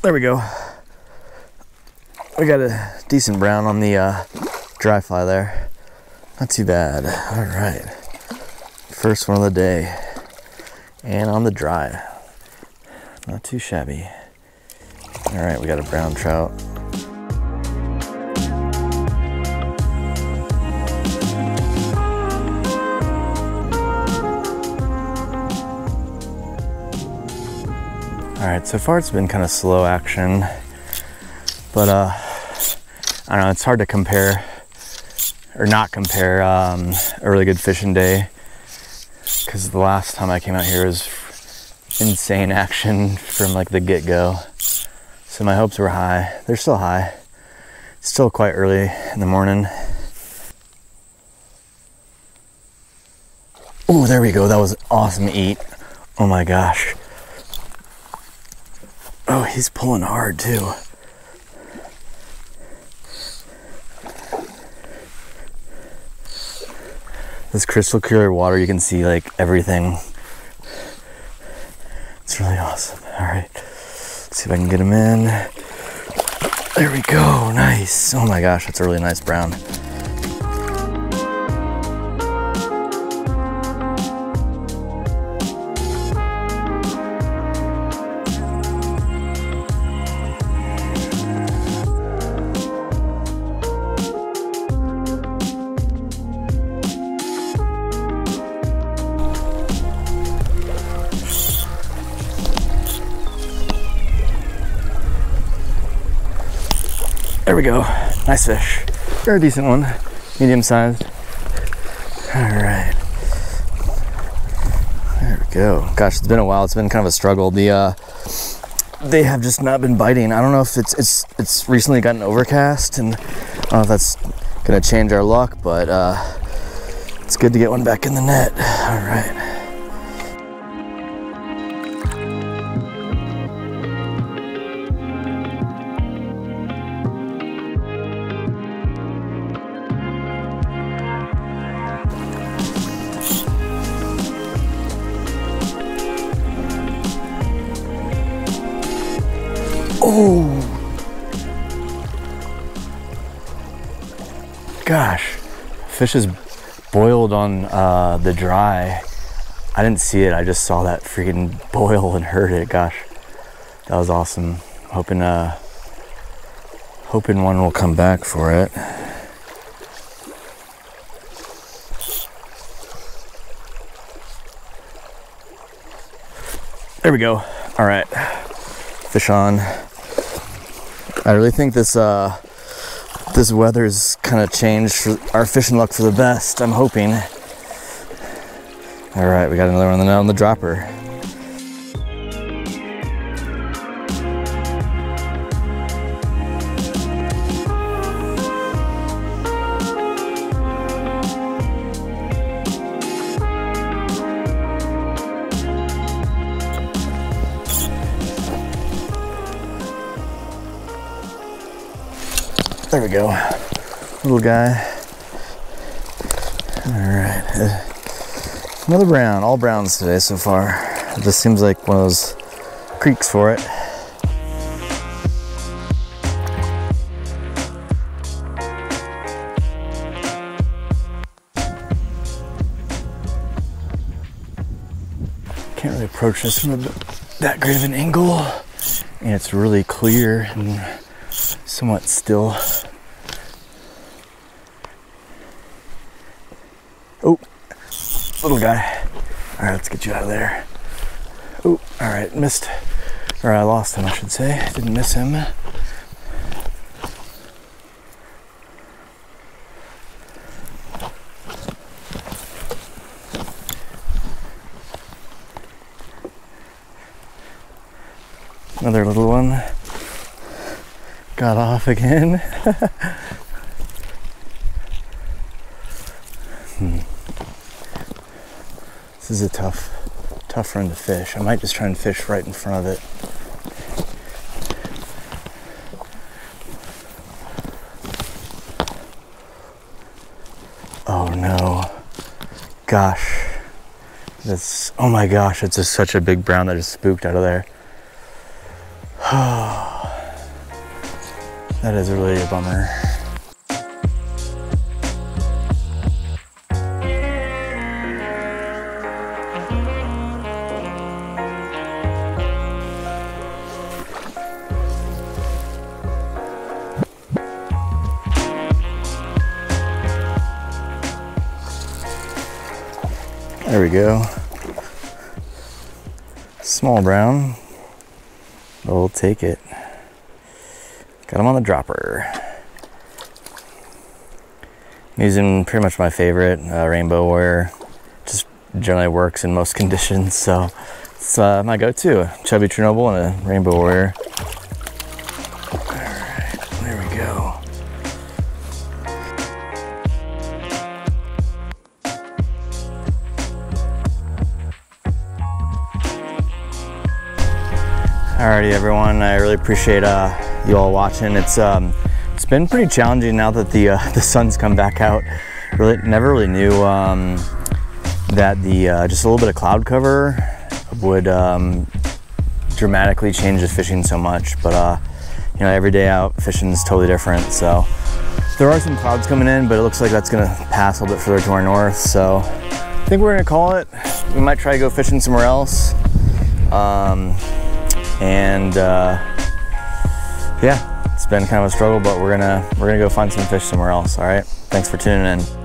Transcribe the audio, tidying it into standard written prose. There we go. We got a decent brown on the dry fly there. Not too bad. All right. First one of the day. And on the dry. Not too shabby. All right, we got a brown trout. All right, so far it's been kind of slow action, but I don't know, it's hard to compare or not compare a really good fishing day, because the last time I came out here was insane action from like the get-go. So my hopes were high. They're still high. It's still quite early in the morning. Oh, there we go. That was an awesome eat. Oh my gosh. Oh, he's pulling hard too. This crystal clear water, you can see like everything. It's really awesome. All right, let's see if I can get him in. There we go, nice. Oh my gosh, that's a really nice brown. There we go, nice fish. They're a decent one, medium sized. All right, there we go. Gosh, it's been a while. It's been kind of a struggle. The they have just not been biting. I don't know if it's recently gotten overcast, and I don't know if that's gonna change our luck, but it's good to get one back in the net. All right. Oh, gosh, fish is boiled on the dry. I didn't see it, I just saw that freaking boil and heard it. Gosh, that was awesome. Hoping, hoping one will come back for it. There we go, all right, fish on. I really think this weather's kind of changed our fishing luck for the best, I'm hoping. All right, we got another one on the dropper. There we go, little guy. All right, another brown, all browns today so far. It just seems like one of those creeks for it. Can't really approach this from that great of an angle. And it's really clear and somewhat still. Oh, little guy. All right, let's get you out of there. Oh, all right, missed, or I lost him, I should say. Didn't miss him. Another little one. Got off again. This is a tough run to fish. I might just try and fish right in front of it. Oh no. Gosh. That's, oh my gosh, it's just such a big brown that just spooked out of there. That is really a bummer. There we go. Small brown. We'll take it. Got him on the dropper. I'm using pretty much my favorite, Rainbow Warrior. Just generally works in most conditions, so it's my go-to. A Chubby Chernobyl and a Rainbow Warrior. All right, there we go. Alrighty everyone, I really appreciate you all watching. It's been pretty challenging now that the sun's come back out. Never really knew that the just a little bit of cloud cover would dramatically change the fishing so much. But you know, every day out fishing is totally different. So there are some clouds coming in, but it looks like that's gonna pass a little bit further to our north. So I think we're gonna call it. We might try to go fishing somewhere else. Yeah, it's been kind of a struggle, but we're gonna go find some fish somewhere else. All right, thanks for tuning in.